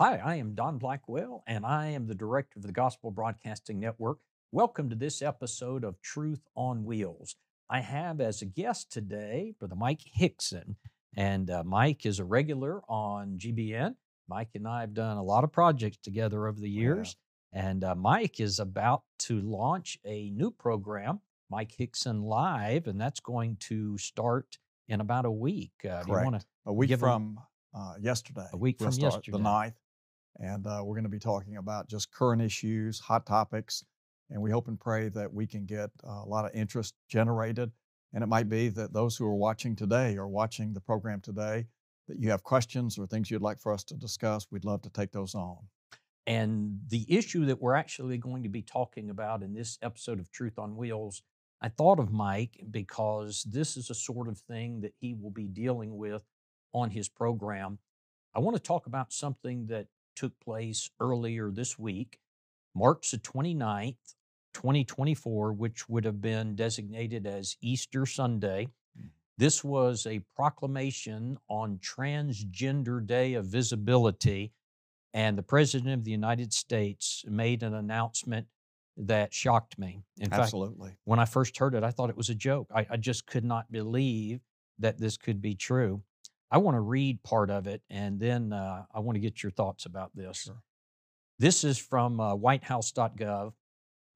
Hi, I am Don Blackwell, and I am the director of the Gospel Broadcasting Network. Welcome to this episode of Truth on Wheels. I have as a guest today Brother Mike Hixson, and Mike is a regular on GBN. Mike and I have done a lot of projects together over the years, and Mike is about to launch a new program, Mike Hixson Live, and that's going to start in about a week. Correct. A week from yesterday. A week from yesterday. The 9th. And we're going to be talking about just current issues, hot topics, and we hope and pray that we can get a lot of interest generated. And it might be that those who are watching today or watching the program today, that you have questions or things you'd like for us to discuss. We'd love to take those on. And the issue that we're actually going to be talking about in this episode of Truth on Wheels, I thought of Mike because this is a sort of thing that he will be dealing with on his program. I want to talk about something that took place earlier this week, March the 29th, 2024, which would have been designated as Easter Sunday. This was a proclamation on Transgender Day of Visibility, and the President of the United States made an announcement that shocked me. In fact, when I first heard it, I thought it was a joke. I just could not believe that this could be true. I want to read part of it, and then I want to get your thoughts about this. Sure. This is from WhiteHouse.gov.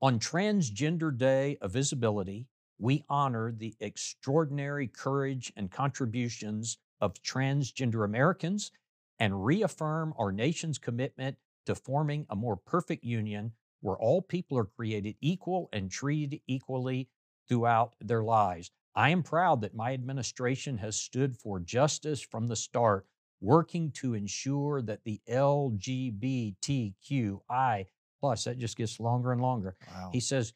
On Transgender Day of Visibility, we honor the extraordinary courage and contributions of transgender Americans and reaffirm our nation's commitment to forming a more perfect union where all people are created equal and treated equally throughout their lives. I am proud that my administration has stood for justice from the start, working to ensure that the LGBTQI+, that just gets longer and longer. Wow. He says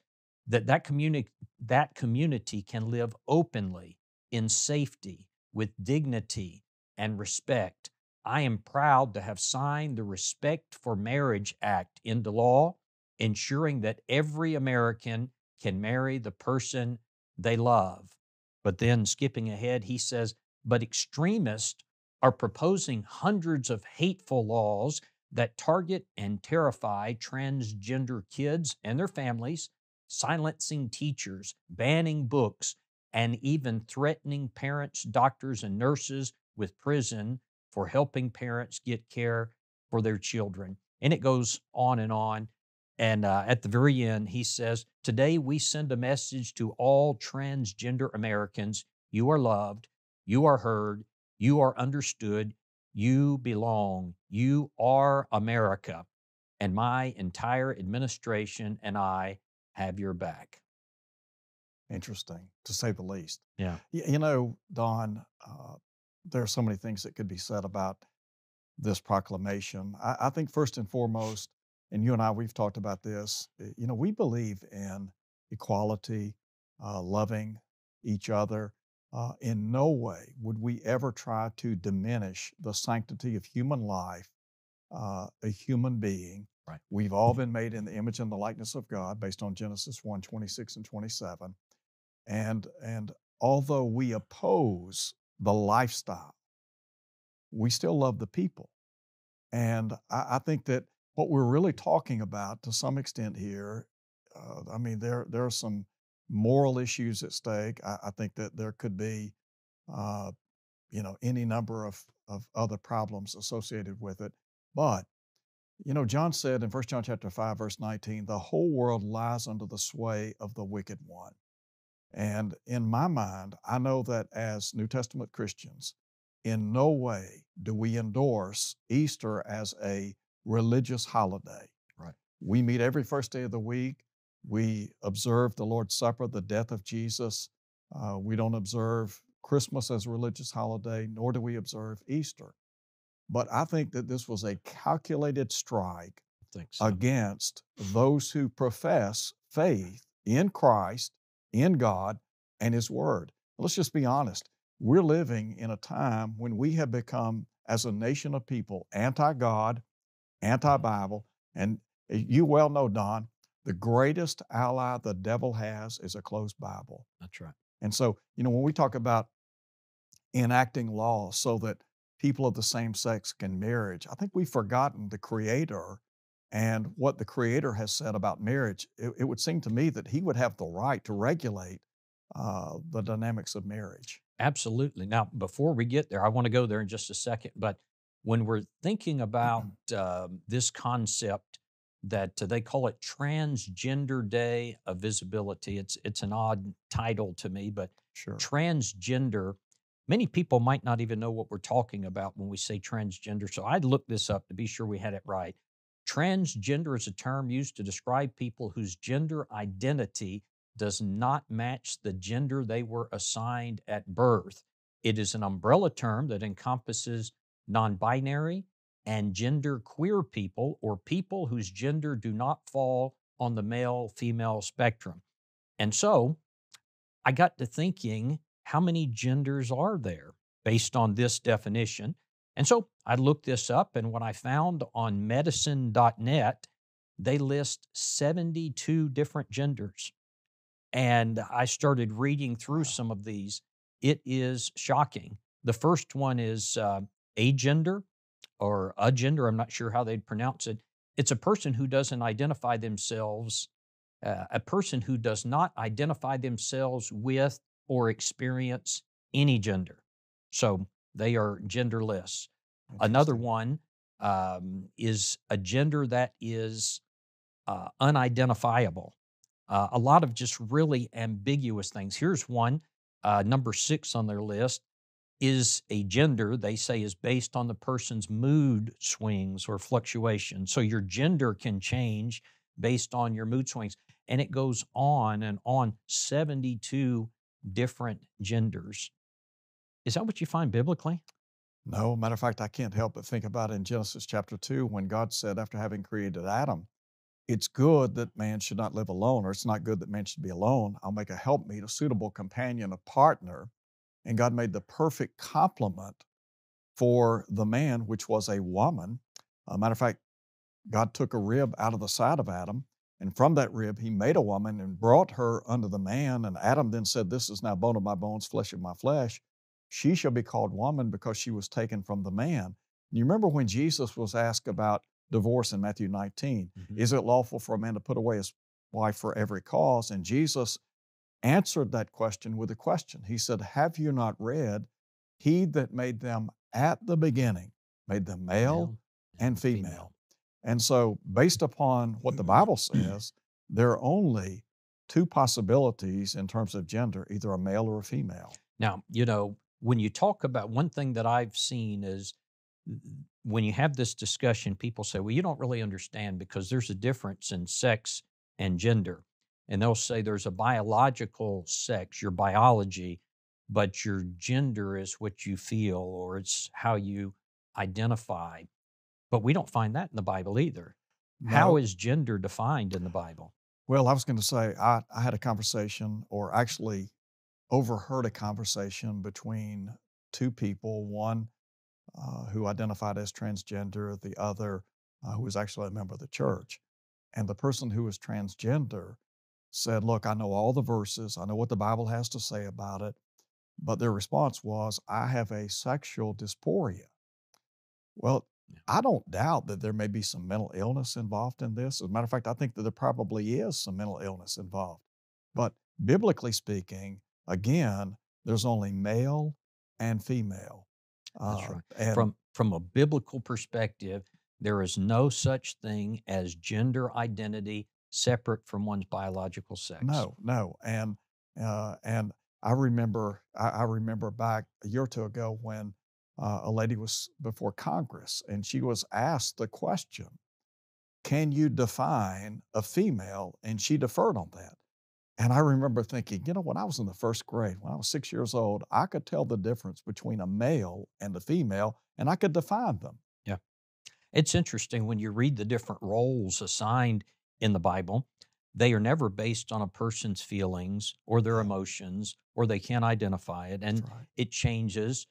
that community can live openly, in safety, with dignity and respect. I am proud to have signed the Respect for Marriage Act into law, ensuring that every American can marry the person they love. But then skipping ahead, he says, but extremists are proposing hundreds of hateful laws that target and terrify transgender kids and their families, silencing teachers, banning books, and even threatening parents, doctors, and nurses with prison for helping parents get care for their children. And it goes on. And at the very end, he says, today we send a message to all transgender Americans. You are loved. You are heard. You are understood. You belong. You are America. And my entire administration and I have your back. Interesting, to say the least. Yeah. You know, Don, there are so many things that could be said about this proclamation. I think first and foremost, and you and I, we've talked about this, you know, we believe in equality, loving each other. In no way would we ever try to diminish the sanctity of human life, a human being. Right. We've all been made in the image and the likeness of God based on Genesis 1:26 and 27. And although we oppose the lifestyle, we still love the people. And I think that what we're really talking about to some extent here, I mean, there are some moral issues at stake. I think that there could be, you know, any number of other problems associated with it. But, you know, John said in 1 John chapter 5, verse 19, the whole world lies under the sway of the wicked one. And in my mind, I know that as New Testament Christians, in no way do we endorse Easter as a religious holiday. Right. We meet every first day of the week. We observe the Lord's Supper, the death of Jesus. We don't observe Christmas as a religious holiday, nor do we observe Easter. But I think that this was a calculated strike against those who profess faith in Christ, in God, and His Word. Let's just be honest. We're living in a time when we have become, as a nation of people, anti-God, anti-Bible, and you well know, Don, the greatest ally the devil has is a closed Bible. That's right. And so, you know, when we talk about enacting laws so that people of the same sex can marry. I think we've forgotten the Creator and what the Creator has said about marriage. It would seem to me that he would have the right to regulate the dynamics of marriage. Absolutely. Now, before we get there, I want to go there in just a second, but when we're thinking about this concept that they call it Transgender Day of Visibility, it's an odd title to me, but sure. Transgender, many people might not even know what we're talking about when we say transgender, so I'd look this up to be sure we had it right. Transgender is a term used to describe people whose gender identity does not match the gender they were assigned at birth. It is an umbrella term that encompasses non-binary and gender queer people, or people whose gender do not fall on the male-female spectrum. And so I got to thinking, how many genders are there based on this definition? And so I looked this up, and what I found on medicine.net, they list 72 different genders. And I started reading through some of these. It is shocking. The first one is agender or agender. I'm not sure how they'd pronounce it. It's a person who doesn't identify themselves, a person who does not identify themselves with or experience any gender. So they are genderless. Another one is a gender that is unidentifiable. A lot of just really ambiguous things. Here's one, number 6 on their list, is a gender they say is based on the person's mood swings or fluctuations. So your gender can change based on your mood swings. And it goes on and on, 72 different genders. Is that what you find biblically? No, matter of fact, I can't help but think about in Genesis chapter 2 when God said, after having created Adam, it's good that man should not live alone, or it's not good that man should be alone. I'll make a helpmeet, a suitable companion, a partner. And God made the perfect complement for the man, which was a woman. Matter of fact, God took a rib out of the side of Adam, and from that rib, he made a woman and brought her unto the man. And Adam then said, this is now bone of my bones, flesh of my flesh. She shall be called woman because she was taken from the man. And you remember when Jesus was asked about divorce in Matthew 19. Mm-hmm. Is it lawful for a man to put away his wife for every cause? And Jesus answered that question with a question. He said, have you not read, he that made them at the beginning, made them male and female. And so based upon what the Bible says, there are only two possibilities in terms of gender, either a male or a female. Now, you know, when you talk about, one thing that I've seen is, when you have this discussion, people say, well, you don't really understand because there's a difference in sex and gender. And they'll say there's a biological sex, your biology, but your gender is what you feel or it's how you identify. But we don't find that in the Bible either. No. How is gender defined in the Bible? Well, I was going to say, I had a conversation, or actually overheard a conversation between two people, one who identified as transgender, the other who was actually a member of the church. And the person who was transgender said, look, I know all the verses, I know what the Bible has to say about it, but their response was, I have a sexual dysphoria. Well, I don't doubt that there may be some mental illness involved in this. As a matter of fact, I think that there probably is some mental illness involved. But biblically speaking, again, there's only male and female. That's right. And from a biblical perspective, there is no such thing as gender identity separate from one's biological sex. No, no. And I remember back a year or two ago when a lady was before Congress and she was asked the question, can you define a female? And she deferred on that. And I remember thinking, you know, when I was in the first grade, when I was 6 years old, I could tell the difference between a male and a female, and I could define them. Yeah. It's interesting when you read the different roles assigned in the Bible, they are never based on a person's feelings or their emotions, or they can't identify it, and right. It changes.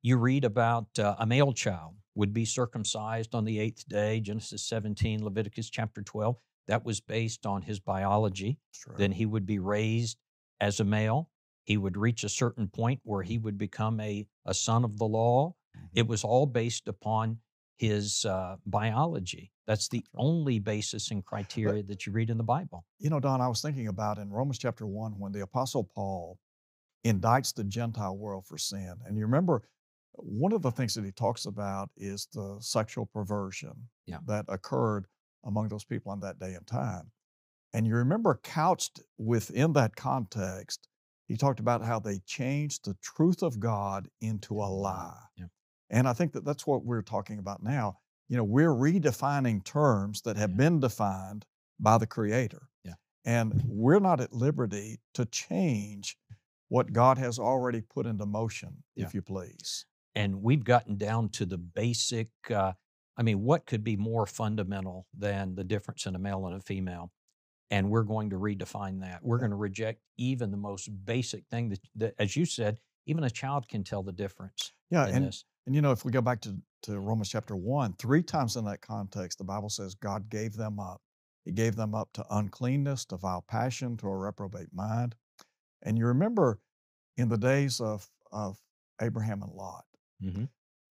You read about a male child would be circumcised on the 8th day, Genesis 17, Leviticus chapter 12. That was based on his biology. Right. Then he would be raised as a male. He would reach a certain point where he would become a son of the law. It was all based upon his biology. That's the only basis and criteria that you read in the Bible. You know, Don, I was thinking about in Romans chapter 1 when the Apostle Paul indicts the Gentile world for sin. And you remember, one of the things that he talks about is the sexual perversion that occurred among those people in that day and time. And you remember, couched within that context, he talked about how they changed the truth of God into a lie. Yeah. And I think that that's what we're talking about now. You know, we're redefining terms that have been defined by the Creator. Yeah. And we're not at liberty to change what God has already put into motion, if you please. And we've gotten down to the basic, I mean, what could be more fundamental than the difference in a male and a female? And we're going to redefine that. We're going to reject even the most basic thing that, as you said, even a child can tell the difference. Yeah, and you know, if we go back to Romans chapter 1, 3 times in that context, the Bible says God gave them up. He gave them up to uncleanness, to vile passion, to a reprobate mind. And you remember in the days of Abraham and Lot,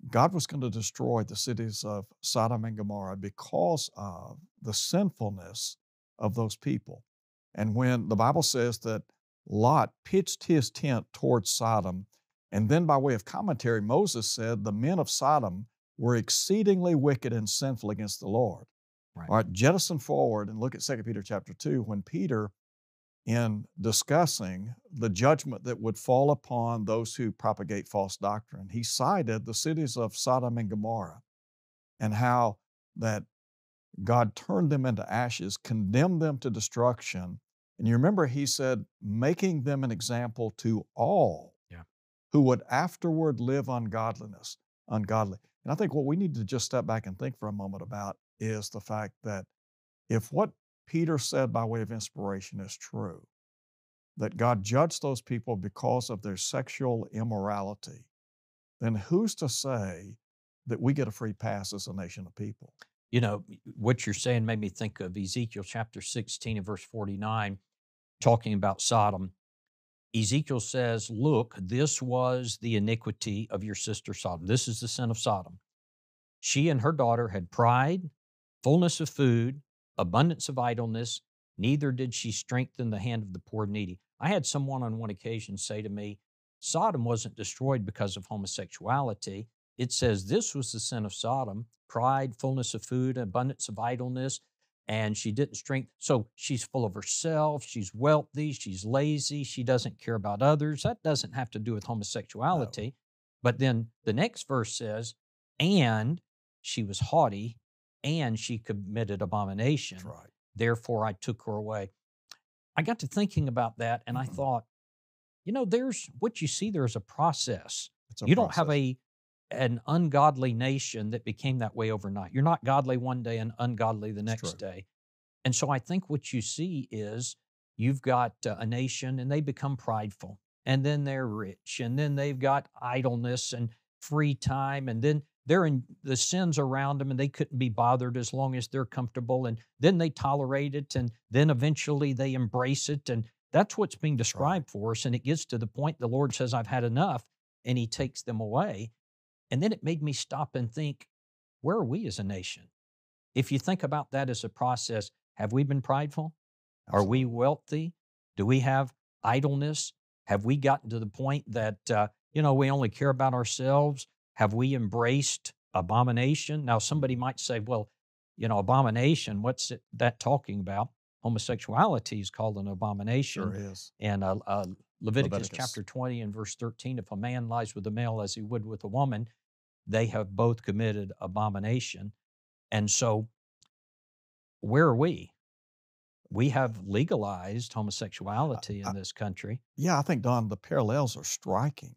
God was going to destroy the cities of Sodom and Gomorrah because of the sinfulness of those people. And when the Bible says that Lot pitched his tent towards Sodom, and then by way of commentary, Moses said the men of Sodom were exceedingly wicked and sinful against the Lord. Right. All right, jettison forward and look at 2 Peter chapter 2, when Peter, in discussing the judgment that would fall upon those who propagate false doctrine, he cited the cities of Sodom and Gomorrah and how that God turned them into ashes, condemned them to destruction. And you remember he said, making them an example to all who would afterward live ungodly. And I think what we need to just step back and think for a moment about is the fact that if what Peter said by way of inspiration is true, that God judged those people because of their sexual immorality, then who's to say that we get a free pass as a nation of people? You know, what you're saying made me think of Ezekiel chapter 16 and verse 49, talking about Sodom. Ezekiel says, look, this was the iniquity of your sister Sodom. This is the sin of Sodom. She and her daughter had pride, fullness of food, abundance of idleness, neither did she strengthen the hand of the poor and needy. I had someone on one occasion say to me, Sodom wasn't destroyed because of homosexuality. It says this was the sin of Sodom, pride, fullness of food, abundance of idleness, and she didn't strengthen. So she's full of herself, she's wealthy, she's lazy, she doesn't care about others. That doesn't have to do with homosexuality. No. But then the next verse says, and she was haughty, and she committed abomination. That's right. Therefore I took her away. I got to thinking about that, and I thought, you know, there's what you see there is a process. You don't have an ungodly nation that became that way overnight. You're not godly one day and ungodly the next day. And so I think what you see is you've got a nation and they become prideful, and then they're rich, and then they've got idleness and free time, and then they're in the sins around them and they couldn't be bothered as long as they're comfortable, and then they tolerate it, and then eventually they embrace it. And that's what's being described for us. And it gets to the point the Lord says, I've had enough, and he takes them away. And then it made me stop and think, where are we as a nation? If you think about that as a process, have we been prideful? Absolutely. Are we wealthy? Do we have idleness? Have we gotten to the point that, you know, we only care about ourselves? Have we embraced abomination? Now, somebody might say, well, you know, abomination, what's it, that talking about? Homosexuality is called an abomination. Sure is. And Leviticus chapter 20 and verse 13, if a man lies with a male as he would with a woman, they have both committed abomination. And so, where are we? We have legalized homosexuality in this country. Yeah, I think, Don, the parallels are striking.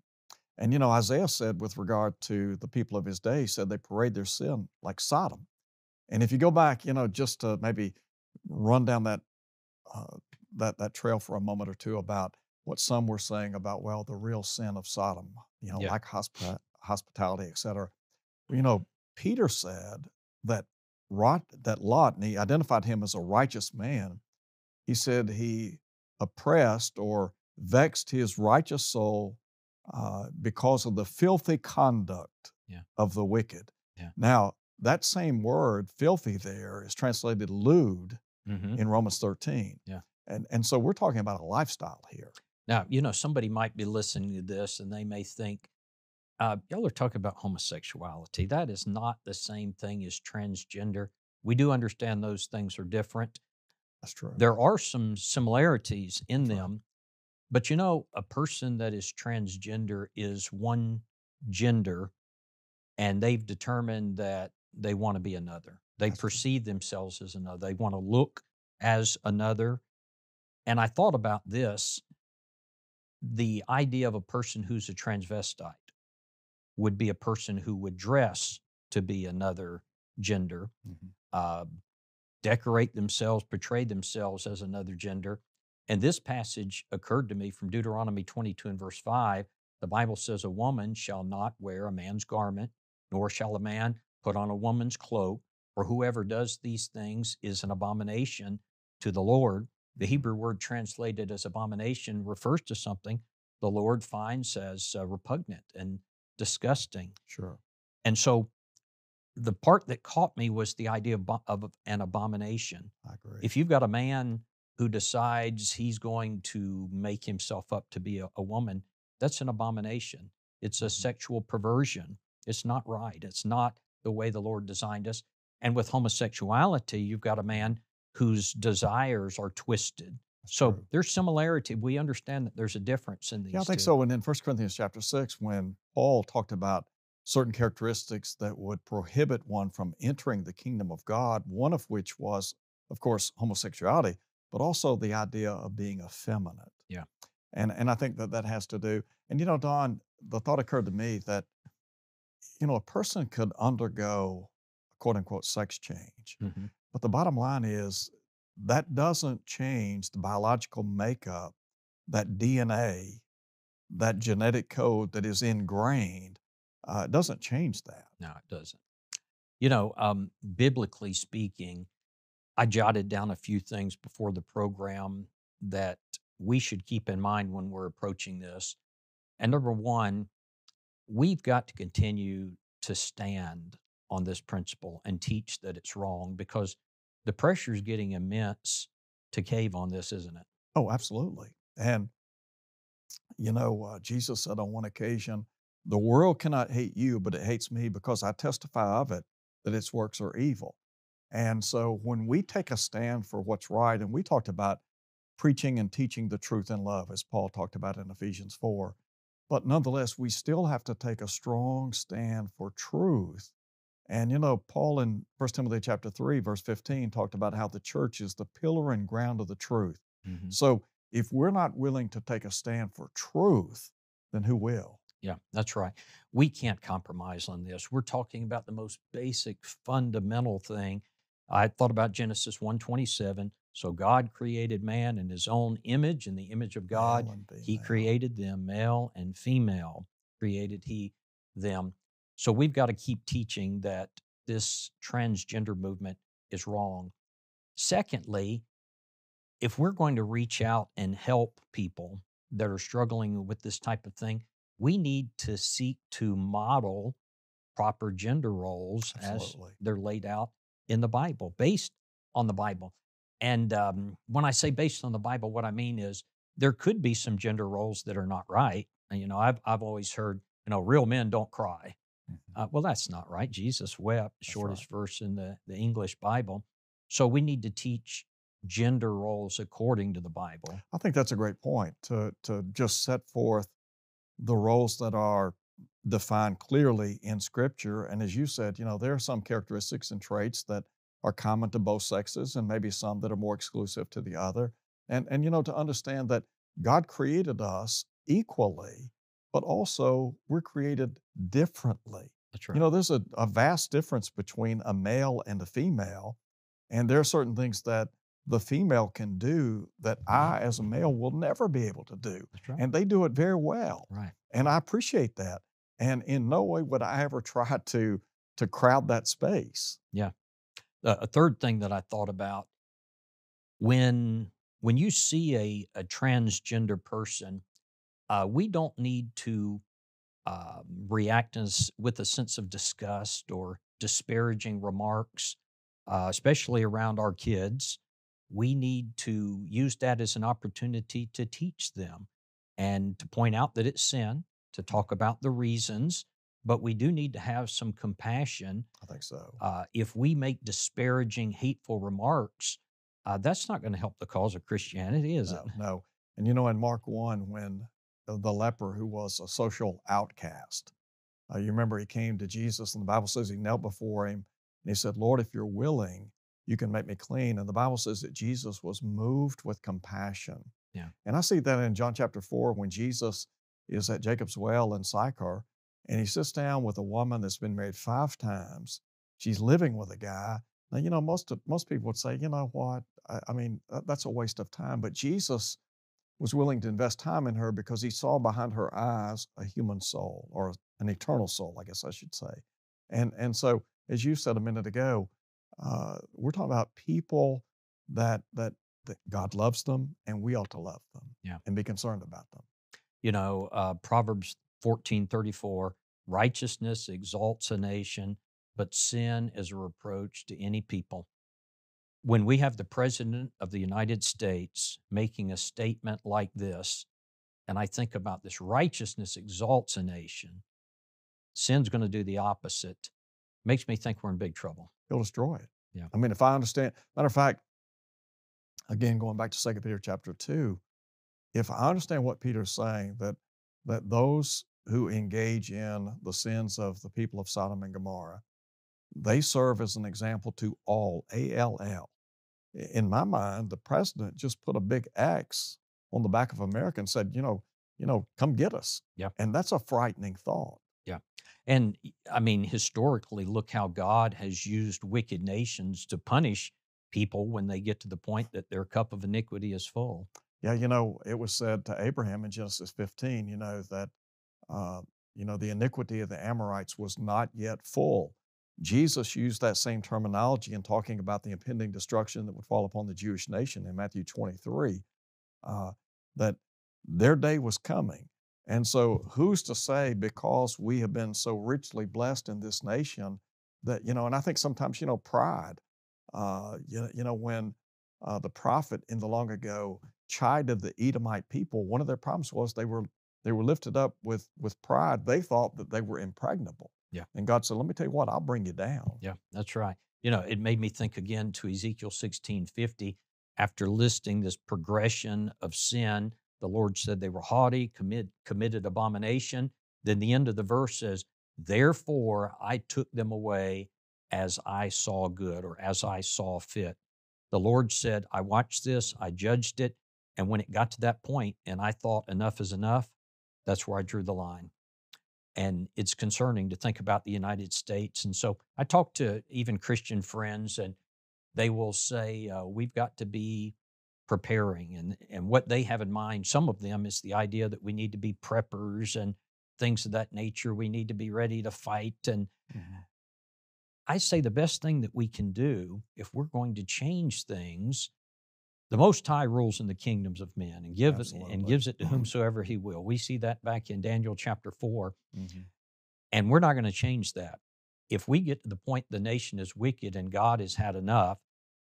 And, you know, Isaiah said with regard to the people of his day, he said they parade their sin like Sodom. And if you go back, you know, just to maybe run down that, that trail for a moment or two about what some were saying about, well, the real sin of Sodom, you know, like hospitality, et cetera. Well, you know, Peter said that, Lot, and he identified him as a righteous man. He said he oppressed or vexed his righteous soul because of the filthy conduct of the wicked. Yeah. Now, that same word, filthy, there is translated lewd in Romans 13. Yeah. And so we're talking about a lifestyle here. Now, you know, somebody might be listening to this and they may think, y'all are talking about homosexuality. That is not the same thing as transgender. We do understand those things are different. That's true. There are some similarities in them, but you know, a person that is transgender is one gender, and they've determined that they want to be another. They perceive themselves as another. They want to look as another. And I thought about this, the idea of a person who's a transvestite would be a person who would dress to be another gender, decorate themselves, portray themselves as another gender. And this passage occurred to me from Deuteronomy 22 and verse 5. The Bible says, a woman shall not wear a man's garment, nor shall a man put on a woman's cloak, for whoever does these things is an abomination to the Lord. The Hebrew word translated as abomination refers to something the Lord finds as repugnant and disgusting. Sure. And so the part that caught me was the idea of an abomination. I agree. If you've got a man who decides he's going to make himself up to be a woman, that's an abomination. It's a sexual perversion. It's not right. It's not the way the Lord designed us. And with homosexuality, you've got a man whose desires are twisted. That's so true. There's similarity. We understand that there's a difference in these I think two. So. And in 1 Corinthians chapter 6, when Paul talked about certain characteristics that would prohibit one from entering the kingdom of God, one of which was, of course, homosexuality, but also the idea of being effeminate. Yeah. And I think that that has to do, and you know, Don, the thought occurred to me that, you know, a person could undergo, quote unquote, sex change. But the bottom line is that doesn't change the biological makeup, that DNA, that genetic code that is ingrained. It doesn't change that. No, it doesn't. You know, biblically speaking, I jotted down a few things before the program that we should keep in mind when we're approaching this. And number one, we've got to continue to stand on this principle and teach that it's wrong, because the pressure is getting immense to cave on this, isn't it? Oh, absolutely. And, you know, Jesus said on one occasion, the world cannot hate you, but it hates me because I testify of it that its works are evil. And so when we take a stand for what's right, and we talked about preaching and teaching the truth in love, as Paul talked about in Ephesians 4, but nonetheless, we still have to take a strong stand for truth. And, you know, Paul in 1 Timothy chapter 3, verse 15, talked about how the church is the pillar and ground of the truth. So if we're not willing to take a stand for truth, then who will? Yeah, that's right. We can't compromise on this. We're talking about the most basic, fundamental thing. I thought about Genesis 1:27. So God created man in his own image, in the image of God. He created them, male and female created he them. So we've got to keep teaching that this transgender movement is wrong. Secondly, if we're going to reach out and help people that are struggling with this type of thing, we need to seek to model proper gender roles as they're laid out in the Bible, based on the Bible. And when I say based on the Bible, what I mean is there could be some gender roles that are not right. And, you know, I've always heard, you know, real men don't cry. Well, that's not right. Jesus wept, shortest verse in the English Bible. So we need to teach gender roles according to the Bible. I think that's a great point, to just set forth the roles that are defined clearly in Scripture. And as you said, you know, there are some characteristics and traits that are common to both sexes, and maybe some that are more exclusive to the other. And you know, to understand that God created us equally, but also we're created differently. That's right. You know, there's a vast difference between a male and a female, and there are certain things that the female can do that I, as a male, will never be able to do. That's right. And they do it very well. Right. And I appreciate that. And in no way would I ever try to crowd that space. Yeah. A third thing that I thought about, when you see a transgender person, we don't need to reactance with a sense of disgust or disparaging remarks, especially around our kids, we need to use that as an opportunity to teach them and to point out that it's sin, to talk about the reasons, but we do need to have some compassion. I think so. If we make disparaging, hateful remarks, that's not going to help the cause of Christianity, is it? No. And you know, in Mark 1, when the leper who was a social outcast, you remember he came to Jesus, and the Bible says he knelt before him, and he said, "Lord, if you're willing, you can make me clean." And the Bible says that Jesus was moved with compassion. Yeah. And I see that in John chapter 4 when Jesus is at Jacob's well in Sychar, and he sits down with a woman that's been married 5 times. She's living with a guy. Now, you know, most people would say, you know what? I mean, that's a waste of time. But Jesus was willing to invest time in her because he saw behind her eyes a human soul, or an eternal soul, I guess I should say. And so, as you said a minute ago, we're talking about people that God loves them, and we ought to love them, yeah, and be concerned about them. You know, Proverbs 14:34, righteousness exalts a nation, but sin is a reproach to any people. When we have the President of the United States making a statement like this, and I think about this, righteousness exalts a nation, sin's going to do the opposite, makes me think we're in big trouble. He'll destroy it. Yeah. I mean, if I understand, matter of fact, again, going back to 2 Peter chapter 2, if I understand what Peter's saying, that those who engage in the sins of the people of Sodom and Gomorrah, they serve as an example to all, A-L-L. In my mind, the president just put a big X on the back of America and said, you know, come get us. Yeah. And that's a frightening thought. Yeah. And I mean, historically, look how God has used wicked nations to punish people when they get to the point that their cup of iniquity is full. Yeah. You know, it was said to Abraham in Genesis 15, you know, that, you know, the iniquity of the Amorites was not yet full. Jesus used that same terminology in talking about the impending destruction that would fall upon the Jewish nation in Matthew 23, that their day was coming. And so who's to say, because we have been so richly blessed in this nation that, you know, and I think sometimes, you know, pride, you know, when the prophet in the long ago chided the Edomite people, one of their problems was they were lifted up with pride. They thought that they were impregnable. Yeah. And God said, let me tell you what, I'll bring you down. Yeah, that's right. You know, it made me think again to Ezekiel 16:50. After listing this progression of sin, the Lord said they were haughty, committed abomination. Then the end of the verse says, therefore I took them away as I saw good, or as I saw fit. The Lord said, I watched this, I judged it. And when it got to that point and I thought enough is enough, that's where I drew the line. And it's concerning to think about the United States. And so I talk to even Christian friends, and they will say, we've got to be preparing. And what they have in mind, some of them, is the idea that we need to be preppers and things of that nature. We need to be ready to fight. And mm-hmm. I say the best thing that we can do, if we're going to change things, the Most High rules in the kingdoms of men and gives it to whomsoever he will. We see that back in Daniel chapter 4. Mm-hmm. And we're not going to change that. If we get to the point the nation is wicked and God has had enough,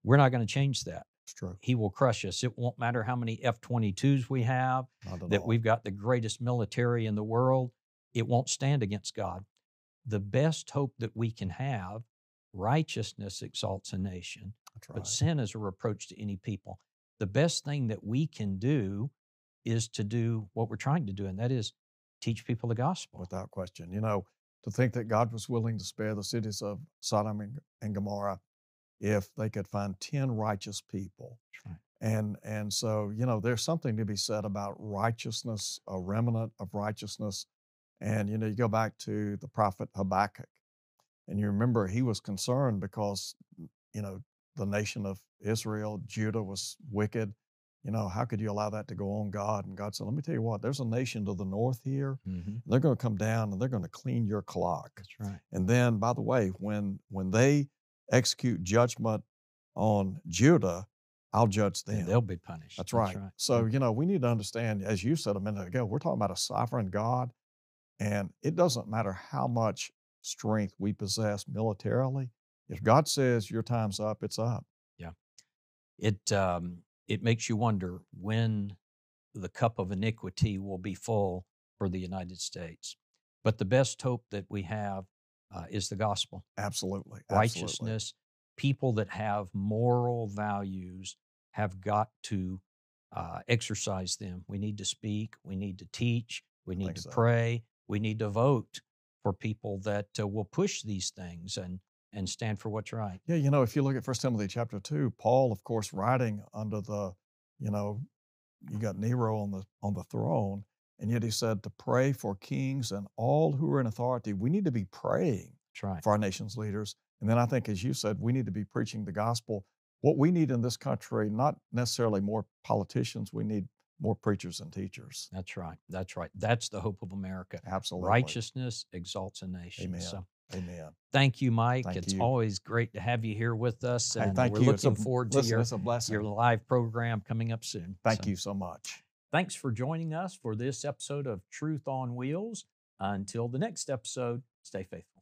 we're not going to change that. It's true. He will crush us. It won't matter how many F-22s we have, that we've got the greatest military in the world. It won't stand against God. The best hope that we can have, righteousness exalts a nation. Right. But sin is a reproach to any people. The best thing that we can do is to do what we're trying to do, and that is teach people the gospel. Without question. You know, to think that God was willing to spare the cities of Sodom and Gomorrah if they could find 10 righteous people. That's right. And so, you know, there's something to be said about righteousness, a remnant of righteousness. And, you know, you go back to the prophet Habakkuk, and you remember he was concerned because, you know, the nation of Israel, Judah, was wicked. You know, how could you allow that to go on, God? And God said, let me tell you what, there's a nation to the north here. Mm-hmm. They're going to come down and they're going to clean your clock. That's right. And then, by the way, when they execute judgment on Judah, I'll judge them. And they'll be punished. That's right. So, you know, we need to understand, as you said a minute ago, we're talking about a sovereign God And it doesn't matter how much strength we possess militarily. If God says your time's up, it's up. Yeah. It makes you wonder when the cup of iniquity will be full for the United States. But the best hope that we have is the gospel. Absolutely. Righteousness. Absolutely. People that have moral values have got to exercise them. We need to speak. We need to teach. We need to pray. We need to vote for people that will push these things and stand for what's right. Yeah, you know, if you look at 1 Timothy chapter 2, Paul, of course, writing under the, you know, you got Nero on the throne, and yet he said to pray for kings and all who are in authority. We need to be praying for our nation's leaders. And then I think, as you said, we need to be preaching the gospel. What we need in this country, not necessarily more politicians, we need more preachers and teachers. That's right. That's right. That's the hope of America. Absolutely. Righteousness exalts a nation. Amen. So, amen. Thank you, Mike. It's always great to have you here with us. And hey, we're looking forward to your live program coming up soon. Thank you so much. Thanks for joining us for this episode of Truth on Wheels. Until the next episode, stay faithful.